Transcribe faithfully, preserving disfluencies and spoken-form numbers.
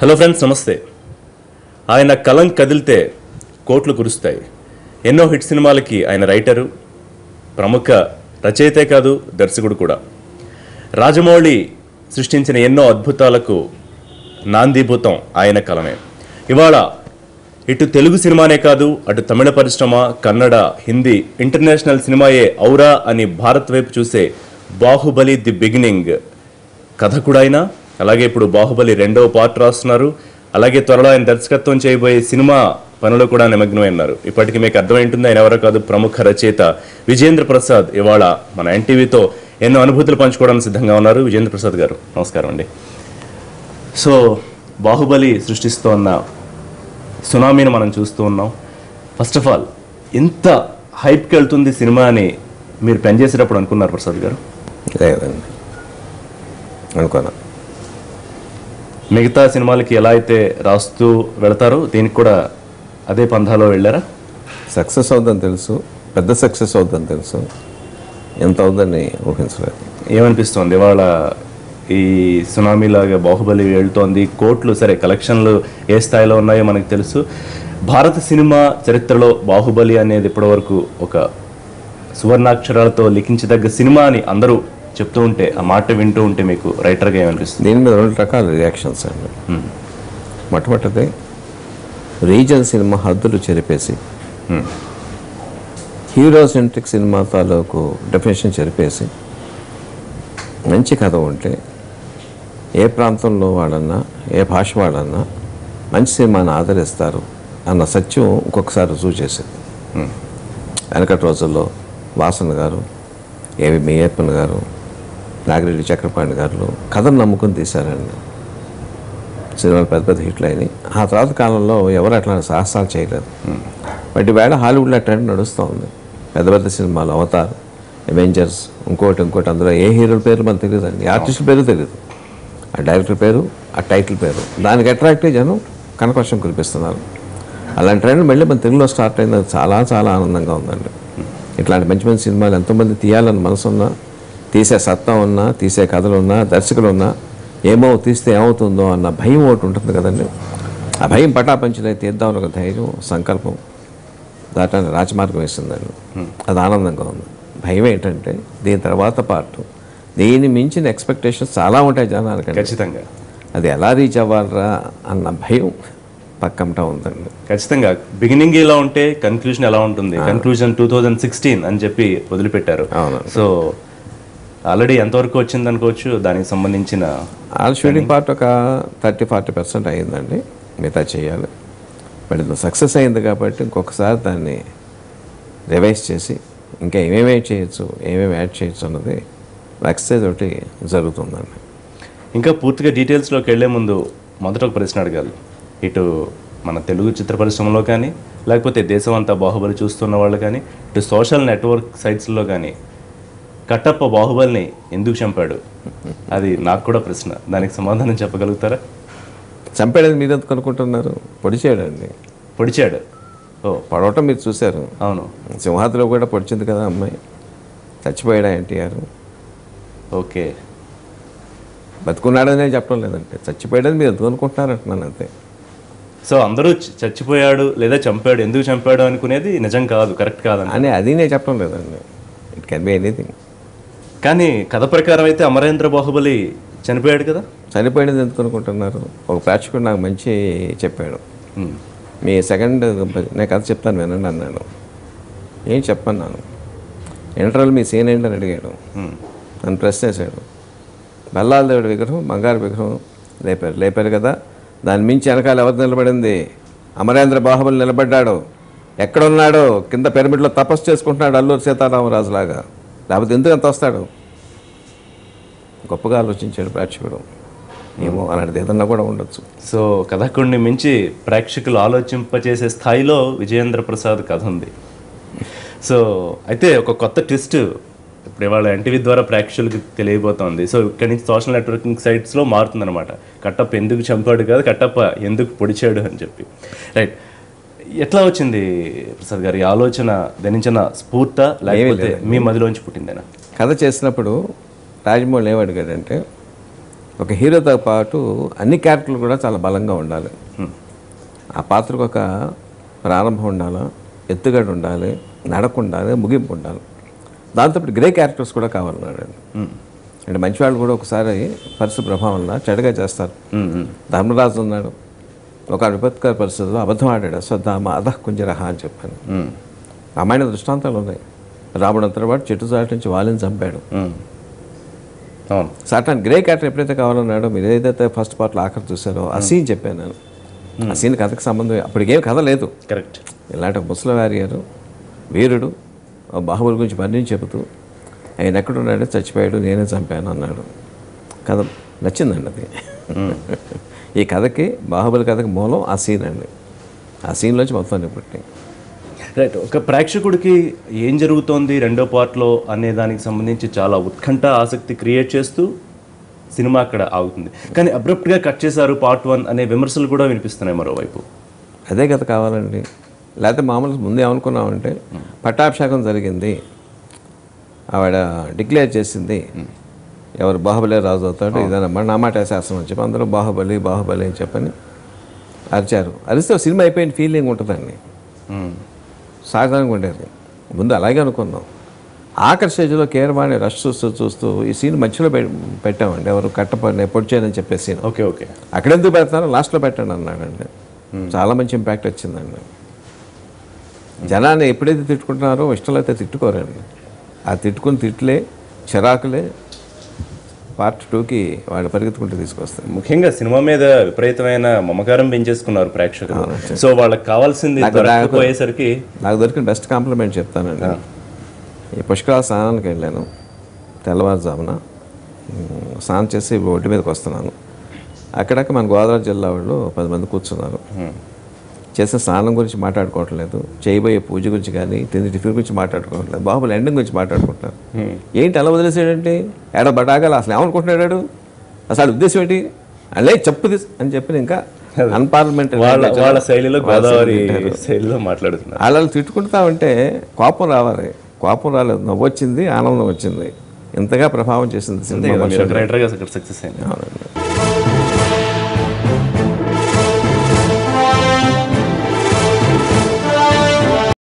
Hello friends నమస్తే. ఆయన కలం కదిలితే కోట్లు కురుస్తాయి. ఎన్నో హిట్ సినిమాలకి ఆయన రైటరు, ప్రముఖ రచయితే కాదు దర్శకుడు కూడా. రాజమౌళి సృష్టించిన ఎన్నో అద్భుతాలకు నాందీభూతం ఆయన కలమే. ఇవాళ ఇటు తెలుగు సినిమానే కాదు, అటు తమిళ పరిశ్రమ, కన్నడ, హిందీ, ఇంటర్నేషనల్ సినిమాయే ఔరా అని భారత్ వైపు చూసే బాహుబలి ది బిగినింగ్ కథ కూడా ఆయన. అలాగే ఇప్పుడు బాహుబలి రెండవ పార్ట్ రాస్తున్నారు. అలాగే త్వరలో ఆయన దర్శకత్వం చేయబోయే సినిమా పనులు కూడా నిమగ్నమై ఉన్నారు. ఇప్పటికీ మీకు అర్థమైంటుంది ఆయన ఎవరో కాదు, ప్రముఖ రచయిత విజయేంద్ర ప్రసాద్ ఇవాళ మన ఎన్టీవీతో ఎన్నో అనుభూతులు పంచుకోవడానికి సిద్ధంగా ఉన్నారు. విజయేంద్ర ప్రసాద్ గారు నమస్కారం అండి. సో బాహుబలి సృష్టిస్తూ ఉన్న సునామీని మనం చూస్తూ ఉన్నాం. ఫస్ట్ ఆఫ్ ఆల్, ఇంత హైప్కి వెళ్తుంది సినిమా అని మీరు పెన్ చేసేటప్పుడు అనుకున్నారు ప్రసాద్ గారు? లేదండి, అనుకోనా. మిగతా సినిమాలకి ఎలా అయితే రాస్తూ వెళతారో దీనికి కూడా అదే పంధాలో వెళ్ళారా? సక్సెస్ అవుతుందని తెలుసు, పెద్ద సక్సెస్ అవుతుందని తెలుసు, ఎంత అవుతుందని ఊహించలేదు. ఏమనిపిస్తుంది ఇవాళ ఈ సునామీలాగా బాహుబలి వెళ్తోంది? కోట్లు, సరే కలెక్షన్లు ఏ స్థాయిలో ఉన్నాయో మనకు తెలుసు. భారత సినిమా చరిత్రలో బాహుబలి అనేది ఇప్పటివరకు ఒక సువర్ణాక్షరాలతో లిఖించదగ్గ సినిమా అని అందరూ చెప్తూ ఉంటే, ఆ మాట వింటూ ఉంటే మీకు రైటర్గా ఏమనిపిస్తుంది? దీని మీద రెండు రకాల రియాక్షన్స్ అండి. మొట్టమొదటిది రీజన్ సినిమా హద్దులు చెరిపేసి హీరో సెంట్రిక్ సినిమా తాలూకు డెఫినేషన్ చెరిపేసి, మంచి కథ ఉంటే ఏ ప్రాంతంలో వాళ్ళన్నా ఏ భాష వాళ్ళన్నా మంచి సినిమాని ఆదరిస్తారు అన్న సత్యం ఒక్కొక్కసారి రుజువు చేసేది. వెనకటి రోజుల్లో వాసన్ గారు, ఏవి మేయప్పన్ గారు, నాగిరెడ్డి చక్రపాణి గారు కథను నమ్ముకుని తీశారండి. సినిమాలు పెద్ద పెద్ద హిట్లు అయినాయి. ఆ తర్వాత కాలంలో ఎవరు అట్లా సాహసాలు చేయలేదు. బట్ ఈవేళ హాలీవుడ్లో ట్రెండ్ నడుస్తూ ఉంది. పెద్ద పెద్ద సినిమాలు, అవతార్, అవెంజర్స్, ఇంకోటి ఇంకోటి, అందులో ఏ హీరోల పేరు మనకు తెలియదండి, ఆర్టిస్టుల పేరు తెలియదు, ఆ డైరెక్టర్ పేరు, ఆ టైటిల్ పేరు. దానికి అట్రాక్ట్ అయ్యి జనం కనకవర్షం కురిపిస్తున్నారు. అలాంటి ట్రెండ్ మళ్ళీ మన తెలుగులో స్టార్ట్ అయింది. చాలా చాలా ఆనందంగా ఉందండి. ఇట్లాంటి మంచి మంచి సినిమాలు ఎంతోమంది తీయాలని మనసున్నా, తీసే సత్తా ఉన్నా, తీసే కథలు ఉన్నా, దర్శకులు ఉన్నా, ఏమో తీస్తే ఏమవుతుందో అన్న భయం ఒకటి ఉంటుంది కదండి. ఆ భయం పటాపంచులై తీద్దామని ఒక ధైర్యం, సంకల్పం దాటాన్ని రాజమార్గం వేసిందండి. అది ఆనందంగా ఉంది. భయం ఏంటంటే దీని తర్వాత పార్ట్, దీన్ని మించిన ఎక్స్పెక్టేషన్స్ చాలా ఉంటాయి జనానికి. ఖచ్చితంగా అది ఎలా రీచ్ అవ్వాలరా అన్న భయం పక్కంటా ఉందండి. ఖచ్చితంగా బిగినింగ్ ఎలా ఉంటే కన్క్లూజన్ ఎలా ఉంటుంది. కన్క్లూజన్ టూ థౌజండ్ సిక్స్టీన్ అని చెప్పి వదిలిపెట్టారు. సో ఆల్రెడీ ఎంతవరకు వచ్చింది అనుకోవచ్చు దానికి సంబంధించిన? ఆల్ షూటింగ్ పార్ట్ ఒక థర్టీ ఫార్టీ పర్సెంట్ అయ్యిందండి, మిగతా చేయాలి. బట్ ఇది సక్సెస్ అయింది కాబట్టి ఇంకొకసారి దాన్ని రివైజ్ చేసి ఇంకా ఏమేమి చేయొచ్చు, ఏమేమి యాడ్ చేయొచ్చు అన్నది ఎక్సర్సైజ్ ఒకటి జరుగుతుందండి. ఇంకా పూర్తిగా డీటెయిల్స్లోకి వెళ్ళే ముందు మొదట ఒక ప్రశ్న అడగాలి. ఇటు మన తెలుగు చిత్ర పరిశ్రమలో కానీ, లేకపోతే దేశం అంతా బాహుబలి చూస్తున్న వాళ్ళు కానీ, ఇటు సోషల్ నెట్వర్క్ సైట్స్లో కానీ కట్టప్ప బాహుబలిని ఎందుకు చంపాడు, అది నాకు కూడా ప్రశ్న. దానికి సమాధానం చెప్పగలుగుతారా? చంపాడని మీరు ఎందుకు అనుకుంటున్నారు? పొడిచాడు అండి. పొడిచాడు? ఓ, పడవటం మీరు చూశారు. అవును, సింహాద్రిలో కూడా పొడిచింది కదా అమ్మాయి. చచ్చిపోయాడా ఎన్టీఆర్? ఓకే, బతుకున్నాడనే చెప్పడం లేదంటే చచ్చిపోయాడని మీరు ఎందుకు అనుకుంటున్నారు అంటున్నాను, అంతే. సో అందరూ చచ్చిపోయాడు లేదా చంపాడు, ఎందుకు చంపాడు అనుకునేది నిజం కాదు, కరెక్ట్ కాదని అని అది నేను చెప్పడం లేదండి. It can be anything. కానీ కథ ప్రకారం అయితే అమరేంద్ర బాహుబలి చనిపోయాడు కదా. చనిపోయినది ఎందుకు అనుకుంటున్నారు? ఒక ప్రేక్షకుడు నాకు మంచి చెప్పాడు, మీ సెకండ్ నేను కథ చెప్తాను వినండి అన్నాడు. ఏం చెప్పన్నాను? ఇంటర్వ్యూలు మీ సీన్ ఏంటని అడిగాడు. నన్ను ప్రశ్న చేశాడు. బల్లాలదేవుడి విగ్రహం, బంగారు విగ్రహం లేపారు, లేపారు కదా, దాని మించి వెనకాల ఎవరు నిలబడింది? అమరేంద్ర బాహుబలి నిలబడ్డాడు. ఎక్కడున్నాడు? కింద పిరమిడ్లో తపస్సు చేసుకుంటున్నాడు అల్లూరి సీతారామరాజులాగా. లేకపోతే ఎందుకు అంత వస్తాడు? గొప్పగా ఆలోచించాడు ప్రేక్షకుడు. ఏమో అలాంటిది ఏదన్నా కూడా ఉండొచ్చు. సో కథకుడిని మించి ప్రేక్షకులు ఆలోచింపచేసే స్థాయిలో విజయేంద్ర ప్రసాద్ కథ ఉంది. సో అయితే ఒక కొత్త ట్విస్ట్ ఇప్పుడు ఇవాళ ఎన్టీవీ ద్వారా ప్రేక్షకులకు తెలియబోతోంది. సో ఇక్కడి నుంచి సోషల్ నెట్వర్కింగ్ సైట్స్లో మారుతుందన్నమాట. కట్టప్ప ఎందుకు చంపాడు కాదు, కట్టప్ప ఎందుకు పొడిచాడు అని చెప్పి. రైట్, ఎట్లా వచ్చింది ప్రసాద్ గారు ఈ ఆలోచన? ధనించిన స్ఫూర్త లేకపోతే మీ మదిలోంచి పుట్టిందేనా? కథ చేసినప్పుడు రాజమౌళి ఏమడిగాడంటే, ఒక హీరోతో పాటు అన్ని క్యారెక్టర్లు కూడా చాలా బలంగా ఉండాలి. ఆ పాత్రకు ఒక ప్రారంభం ఉండాలి, ఎత్తుగడ ఉండాలి, నడక ఉండాలి, ముగింపు ఉండాలి. దాంతోపాటు గ్రే క్యారెక్టర్స్ కూడా కావాలన్నాడు. అంటే మంచి వాళ్ళు కూడా ఒకసారి పరిస్థితి ప్రభావంలో చెడగా చేస్తారు. ధర్మరాజు ఉన్నాడు, ఒక విపత్కర పరిస్థితుల్లో అబద్ధం ఆడాడు. సద్దామ అధ కుంజరహ అని చెప్పాను. రామాయణ దృష్టాంతాలు ఉన్నాయి. రాముడు అంతర్వాడు చెట్టు చాటు నుంచి వాళ్ళని చంపాడు. సాటాన్ గ్రే క్యారెక్టర్ ఎప్పుడైతే కావాలన్నాడో మీరు ఏదైతే ఫస్ట్ పార్ట్లో ఆఖరి చూసారో ఆ సీన్ చెప్పాను నేను. ఆ సీన్ కథకు సంబంధం అప్పటికేం కథ లేదు. కరెక్ట్. ఇలాంటి ముసలి వారియరు వీరుడు బాహుబలి గురించి మరీ చెబుతూ ఆయన ఎక్కడున్నాడో చచ్చిపోయాడు నేనే చంపాను అన్నాడు. కథ నచ్చిందండి. అది ఈ కథకి బాహుబలి కథకి మూలం ఆ సీన్ అండి. ఆ సీన్లోంచి మొత్తం ఇప్పటికీ రైట్. ఒక ప్రేక్షకుడికి ఏం జరుగుతోంది రెండో పార్ట్లో అనే దానికి సంబంధించి చాలా ఉత్కంఠ ఆసక్తి క్రియేట్ చేస్తూ సినిమా అక్కడ ఆగుతుంది. కానీ అబ్రప్ట్గా కట్ చేశారు పార్ట్ వన్ అనే విమర్శలు కూడా వినిపిస్తున్నాయి. మరోవైపు అదే కథ కావాలండి. లేకపోతే మామూలు ముందే అనుకున్నామంటే పట్టాభిషేకం జరిగింది, ఆవిడ డిక్లేర్ చేసింది ఎవరు బాహుబలి రాజు అవుతాడు ఇదనమాట, నా మాట శాసనం అని చెప్పి అందరూ బాహుబలి బాహుబలి అని చెప్పని అరిచారు. అరిస్తే సినిమా అయిపోయిన ఫీలింగ్ ఉంటుందండి. సహజంగా ఉండేది. ముందు అలాగే అనుకున్నాం. ఆఖరి స్టేజ్లో కేరవాణి రష్ చూస్తూ చూస్తూ ఈ సీన్ మధ్యలో పెట్టామండి. ఎవరు కట్టపడి పొడి చేయని చెప్పే సీన్. ఓకే ఓకే అక్కడెందుకు పెడతారో లాస్ట్లో పెట్టండి అన్నాడండి. చాలా మంచి ఇంపాక్ట్ వచ్చిందండి. జనాన్ని ఎప్పుడైతే తిట్టుకుంటున్నారో ఇష్టంలో అయితే తిట్టుకోరండి. ఆ తిట్టుకుని తిట్లే చిరాకులే పార్ట్ టూకి వాళ్ళు పరిగెత్తుకుంటూ తీసుకొస్తారు. ముఖ్యంగా సినిమా మీద విపరీతమైన మమకారం పెంచేసుకున్నారు ప్రేక్షకులు. సో వాళ్ళకి కావాల్సింది పోయేసరికి నాకు దొరికిన బెస్ట్ కాంప్లిమెంట్ చెప్తానండి. ఈ పుష్కరాల స్నానానికి వెళ్ళాను. తెల్లవారుజామున స్నానం చేసి ఒడ్డు మీదకి వస్తున్నాను. అక్కడక్కడ మన గోదావరి జిల్లా వాళ్ళు పది మంది కూర్చున్నారు. చేసిన స్నానం గురించి మాట్లాడుకోవట్లేదు, చేయబోయే పూజ గురించి కానీ తిండి టిఫిన్ గురించి మాట్లాడుకోవట్లేదు, బాహుబలి ఎండింగ్ గురించి మాట్లాడుకుంటున్నారు. ఏంటి అలా వదిలేసాడంటే ఏడో బటాగాలు అసలు ఏమనుకుంటున్నాడు, అసలు ఉద్దేశం ఏంటి అలా చెప్పు తీసు అని చెప్పిన ఇంకా అన్పార్లమెంటరీ అలా తిట్టుకుంటా ఉంటే కోపం రావాలి. కోపం రాలేదు, నవ్వు వచ్చింది, ఆనందం వచ్చింది. ఇంతగా ప్రభావం చేసింది సినిమా.